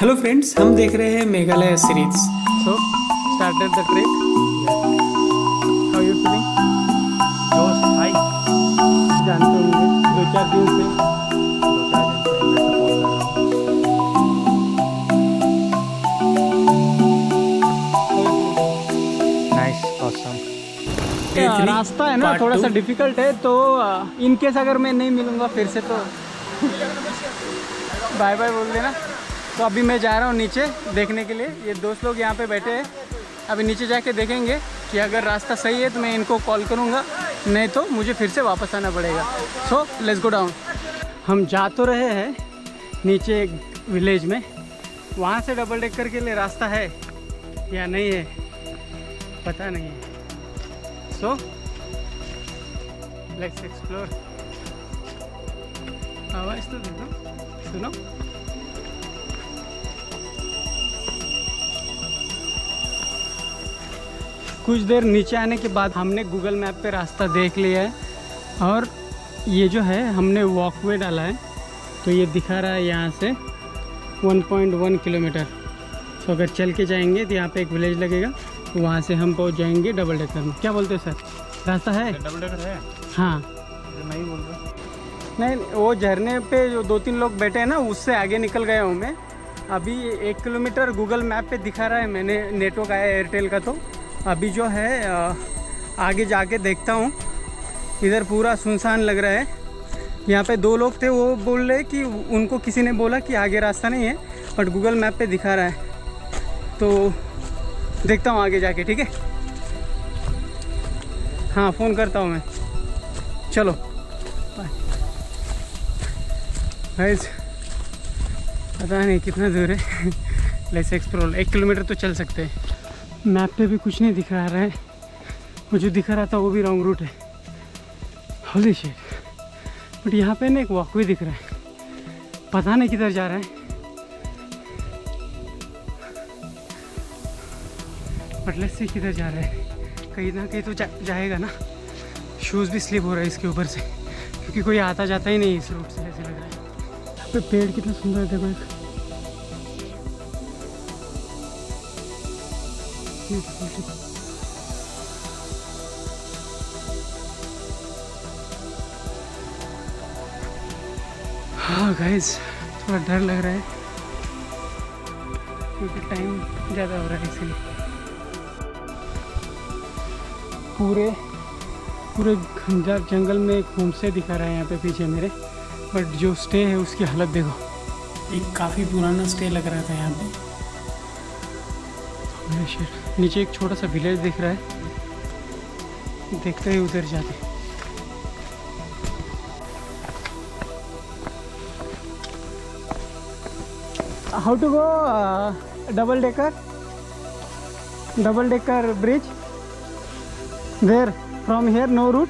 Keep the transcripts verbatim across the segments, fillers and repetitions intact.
Hello friends, हम देख रहे हैं Meghalaya series. So started the trip. How you feeling? दोस्त हाय, जानते होंगे दो चार दिन से दो चार दिन से नाइस ऑसम। रास्ता है ना थोड़ा सा डिफिकल्ट है, तो इन केस अगर मैं नहीं मिलूंगा फिर से तो बाय बाय बोल देना। तो अभी मैं जा रहा हूँ नीचे देखने के लिए। ये दोस्त लोग यहाँ पे बैठे हैं, अभी नीचे जाके देखेंगे कि अगर रास्ता सही है तो मैं इनको कॉल करूँगा, नहीं तो मुझे फिर से वापस आना पड़ेगा। So let's go down. हम जा तो रहे हैं नीचे एक विलेज में, वहाँ से डबल डेकर के लिए रास्ता है या नहीं है पता नहीं है। So let's explore. आवाज़ तो देखो, सुनो। कुछ देर नीचे आने के बाद हमने गूगल मैप पे रास्ता देख लिया है, और ये जो है हमने वॉकवे डाला है, तो ये दिखा रहा है यहाँ से वन पॉइंट वन किलोमीटर। तो अगर चल के जाएंगे तो यहाँ पे एक विलेज लगेगा, तो वहाँ से हम पहुँच जाएंगे डबल डेकर में। क्या बोलते हो सर, रास्ता है डबल डेकर है? हाँ नहीं बोल रहा, नहीं वो झरने पे जो दो तीन लोग बैठे हैं ना, उससे आगे निकल गया हूँ मैं। अभी एक किलोमीटर गूगल मैप पर दिखा रहा है, मैंने नेटवर्क आया एयरटेल का, तो अभी जो है आगे जाके देखता हूँ। इधर पूरा सुनसान लग रहा है। यहाँ पे दो लोग थे, वो बोल रहे कि उनको किसी ने बोला कि आगे रास्ता नहीं है, बट गूगल मैप पे दिखा रहा है, तो देखता हूँ आगे जाके। ठीक है, हाँ फ़ोन करता हूँ मैं। चलो गाइस, पता नहीं कितना दूर है। Let's explore. एक किलोमीटर तो चल सकते हैं। मैप पे भी कुछ नहीं दिखा रहा है, वो जो दिखा रहा था वो भी रॉन्ग रूट है। Holy shit. बट यहाँ पे ना एक वॉकवे दिख रहा है, पता नहीं किधर जा रहा है, बट लेट्स सी किधर जा रहा है। कहीं ना कहीं तो जा, जाएगा ना। शूज़ भी स्लिप हो रहा है इसके ऊपर से, क्योंकि कोई आता जाता ही नहीं इस रूट से, ऐसे लग रहा है। यहाँ पे पेड़ कितना सुंदर है भाई। हाँ गाइस, थोड़ा डर लग रहा है क्योंकि टाइम ज़्यादा हो रहा है, इसलिए पूरे पूरे घंजार जंगल में एक होम स्टे दिखा रहा है यहाँ पे पीछे मेरे, बट जो स्टे है उसकी हालत देखो। एक काफ़ी पुराना स्टे लग रहा था यहाँ पे। नीचे एक छोटा सा विलेज दिख रहा है, देखते ही उधर जाते। How to go double decker double decker bridge there from here? No route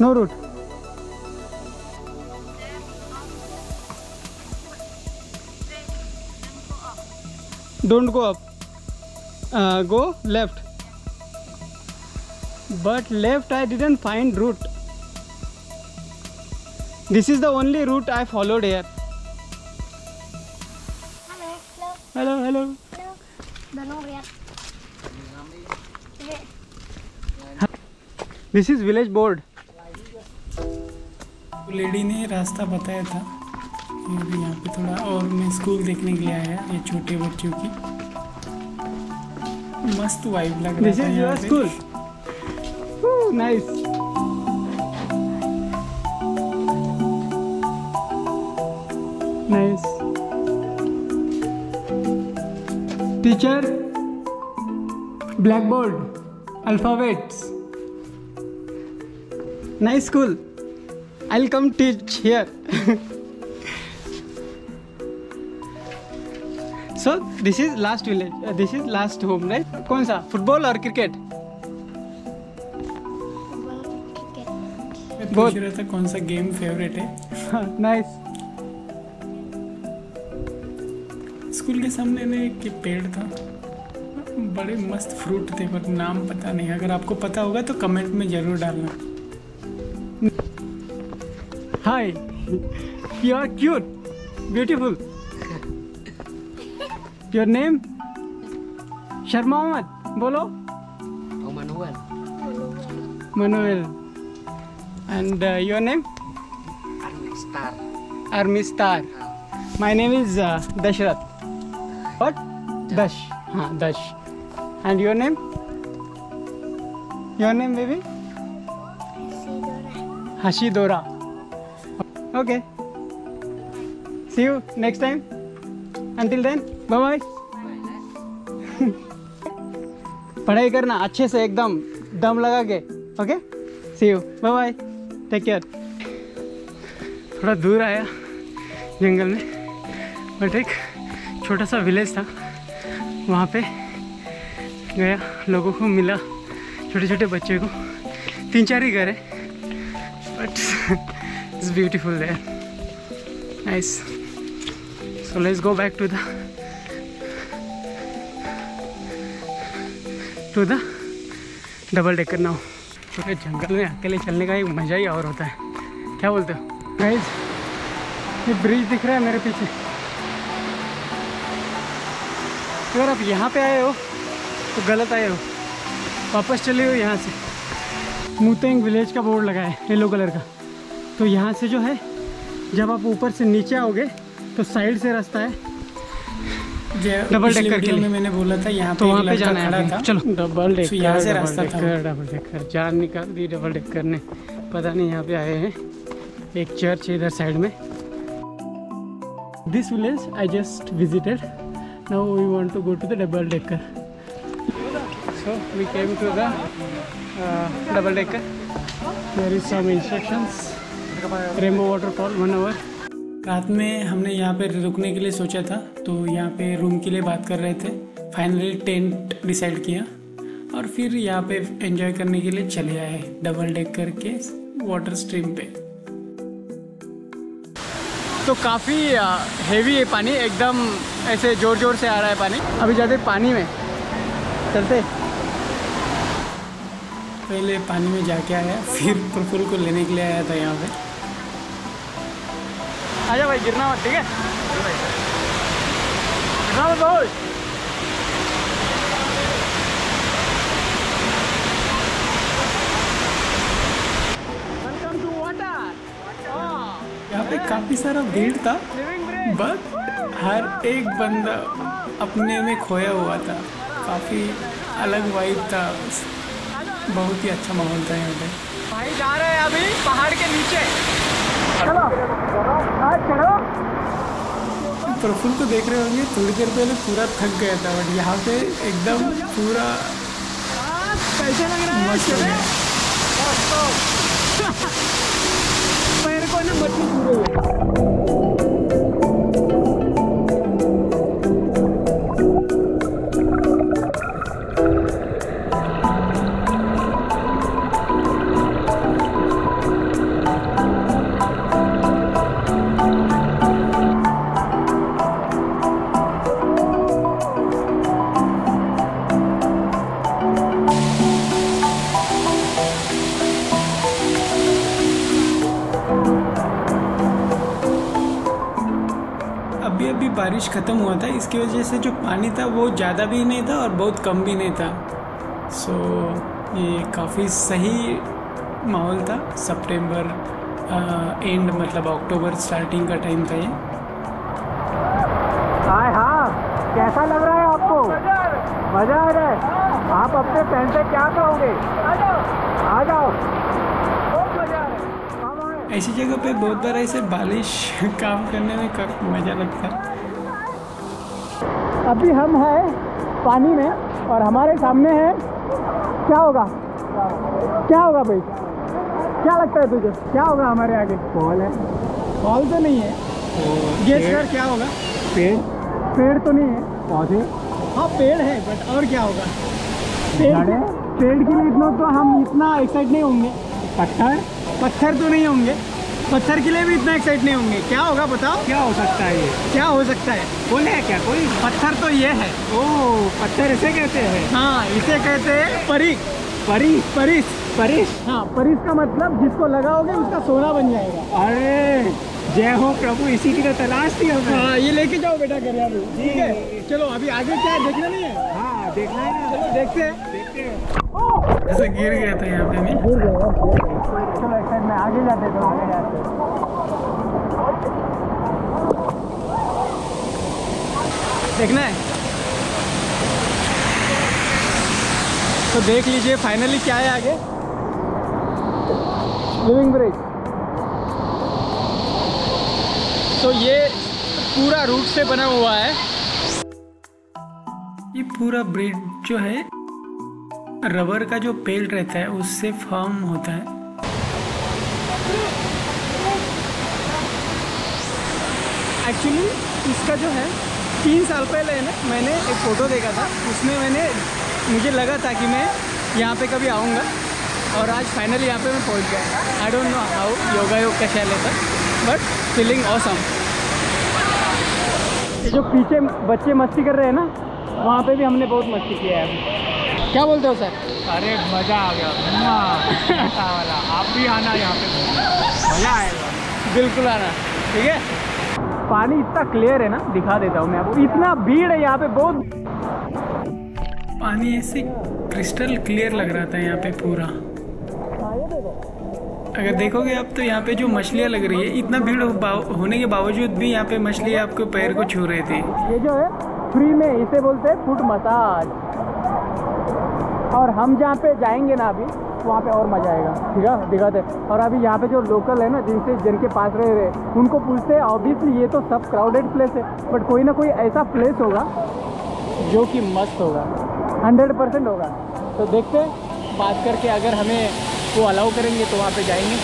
no route don't go up, Uh, go left, but left I didn't find route. This is the only route I followed here. Hello, hello, hello, hello. Hello. Yeah. This is village board. Lady ने रास्ता बताया था, अभी यहाँ पे थोड़ा और मैं स्कूल देखने के लिए आया, ये छोटे बच्चों की मस्त वाइब लग रहा है। Your school nice. Nice teacher, black board, alphabets, nice school. I will come teach here. So this is last village. Uh, this is last home, right? कौन सा, फुटबॉल और क्रिकेट? मैं पूछ रहा था कौन सा गेम फेवरेट है। नाइस। स्कूल के सामने ने एक पेड़ था, बड़े मस्त फ्रूट थे, पर नाम पता नहीं। अगर आपको पता होगा तो कमेंट में जरूर डालना। Hi, you are cute, beautiful. Your name? Sharma Mohammad, बोलो। oh, Manuel. Manuel. And uh, your name? Army Star. Army Star. My name is uh, Dashrath. What? Dash. हाँ, Dash. And your name? Your name, baby? Hashidora. Hashidora. Okay. See you next time. Until then, bye bye. पढ़ाई करना अच्छे से, एकदम दम लगा के, okay? See you, bye bye, take care. थोड़ा दूर आया जंगल में, बट एक छोटा सा विलेज था, वहाँ पे गया, लोगों को मिला, छोटे छोटे बच्चे को, तीन चार ही घर है, but it's beautiful there, nice. So let's go back to the to the double decker now. पूरे जंगल में अकेले चलने का एक मज़ा ही और होता है, क्या बोलते हो गाइस? ये ब्रिज दिख रहा है मेरे पीछे, अगर आप यहाँ पे आए हो तो गलत आए हो, वापस चले हो यहाँ से। मुतेंग विलेज का बोर्ड लगा है येलो कलर का, तो यहाँ से जो है जब आप ऊपर से नीचे आओगे तो साइड से रास्ता है डबल डेकर के लिए। मैंने बोला था यहाँ तो वहाँ पे जाना है, चलो डबल डेकर से रास्ता था। डबल डेकर जान निकाल दी, डबल डेकर ने, पता नहीं यहाँ पे आए हैं। एक चर्च है इधर साइड में। This village I just visited, now we want to go to the double decker, so we came to the double decker. There is some instructions, rainbow waterfall one hour. रात में हमने यहाँ पे रुकने के लिए सोचा था, तो यहाँ पे रूम के लिए बात कर रहे थे, फाइनली टेंट डिसाइड किया और फिर यहाँ पे एंजॉय करने के लिए चले आए डबल डेकर के वाटर स्ट्रीम पे। तो काफ़ी हेवी है पानी, एकदम ऐसे ज़ोर ज़ोर से आ रहा है पानी। अभी जाते पानी में, चलते। पहले पानी में जाके आया, फिर प्रफुल को लेने के लिए आया था यहाँ पे। आजा भाई, गिरना मत, ठीक है? गिरना मत भाई। यहाँ पे काफी सारा भीड़ था, बट हर एक बंदा अपने में खोया हुआ था, काफी अलग वाइब था, बहुत ही अच्छा माहौल था यहाँ पे। भाई जा रहे हैं अभी पहाड़ के नीचे, चलो चलो। प्रफुल को देख रहे होंगे, थोड़ी देर पहले पूरा थक गया था, बट यहाँ पे एकदम पूरा पैसा लग रहा है। पैर को ना मट्टी पूरे बारिश ख़त्म हुआ था, इसकी वजह से जो पानी था वो ज़्यादा भी नहीं था और बहुत कम भी नहीं था। सो so, ये काफ़ी सही माहौल था। सितंबर एंड मतलब अक्टूबर स्टार्टिंग का टाइम था ये। हाय हाँ, कैसा लग रहा है आपको? मज़ा आ रहा है? आप अपने फ्रेंड से क्या कहोगे? आ जाओ। ऐसी जगह पे बहुत बार ऐसे बारिश काम करने में काफ़ी मज़ा लगता है। अभी हम हैं पानी में और हमारे सामने है, क्या होगा क्या होगा भाई? क्या लगता है तुझे क्या होगा हमारे आगे? फॉल है? फॉल तो नहीं है। गेस कर क्या होगा? पेड़? पेड़ तो नहीं है। पौधे? हाँ पेड़ है, बट और क्या होगा? पेड़? पेड़ के लिए इतना तो हम इतना एक्साइट नहीं होंगे। पत्थर? पत्थर तो नहीं होंगे, पत्थर के लिए भी इतना एक्साइट नहीं होंगे। क्या होगा बताओ? क्या हो सकता है ये? क्या हो सकता है? कौन है क्या? कोई पत्थर तो ये है। ओह, पत्थर इसे कहते हैं? हाँ, इसे कहते हैं परी। परी? परिस। परिस? हाँ, परिस का मतलब जिसको लगाओगे उसका सोना बन जाएगा। अरे जय हो प्रभु, इसी की तो तलाश थी हमें। हाँ, ये लेके जाओ बेटा घर यार। ठीक है, चलो अभी आगे क्या है देखना नहीं है। हाँ देखना है ना, चलो देखते हैं देखते हैं। ऐसे गिर गया था यहाँ पे, गिर गया। चलो एक साइड में आगे जाते तो आगे जाते देखना है। तो देख लीजिए फाइनली क्या है आगे, लिविंग ब्रिज। तो ये पूरा रूट से बना हुआ है, ये पूरा ब्रिज जो है रबर का जो पेड़ रहता है उससे फॉर्म होता है। एक्चुअली इसका जो है तीन साल पहले है ना, मैंने एक फ़ोटो देखा था, उसमें मैंने मुझे लगा था कि मैं यहाँ पे कभी आऊँगा और आज फाइनली यहाँ पे मैं पहुँच गया। I don't know how yoga योग का शैल था, बट फीलिंग ऑसम। जो पीछे बच्चे मस्ती कर रहे हैं ना, वहाँ पे भी हमने बहुत मस्ती किया है अभी। क्या बोलते हो सर? अरे मज़ा आ गया वाला। आप भी आना यहाँ पे, मज़ा आएगा। बिल्कुल आना, ठीक है। पानी इतना क्लियर है ना, दिखा देता हूँ मैं आपको। इतना भीड़ है यहाँ पे, बहुत पानी ऐसे क्रिस्टल क्लियर लग रहा था यहाँ पे पूरा। अगर देखोगे आप तो यहाँ पे जो मछलियाँ लग रही है, इतना भीड़ होने के बावजूद भी यहाँ पे मछलियाँ आपके पैर को छू रहे थे। ये जो है फ्री में, इसे बोलते हैं फुट मसाज। और हम जहाँ पे जाएंगे ना अभी, वहाँ पे और मज़ा आएगा, ठीक है, दिखाते। और अभी यहाँ पे जो लोकल है ना, जिनसे जिनके पास रह रहे, उनको पूछते हैं। ऑब्वियसली ये तो सब क्राउडेड प्लेस है, बट कोई ना कोई ऐसा प्लेस होगा जो कि मस्त होगा, हंड्रेड परसेंट होगा। तो देखते हैं, बात करके अगर हमें वो अलाउ करेंगे तो वहाँ पे जाएंगे,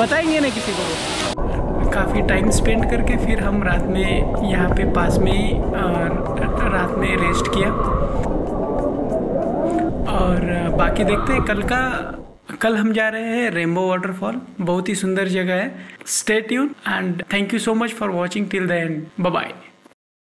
बताएंगे ना किसी को। काफ़ी टाइम स्पेंड करके फिर हम रात में यहाँ पे पास में रात में रेस्ट किया। और बाकी देखते हैं कल का। कल हम जा रहे हैं रेनबो वाटरफॉल, बहुत ही सुंदर जगह है। Stay tune and thank you so much for watching till the end. Bye bye.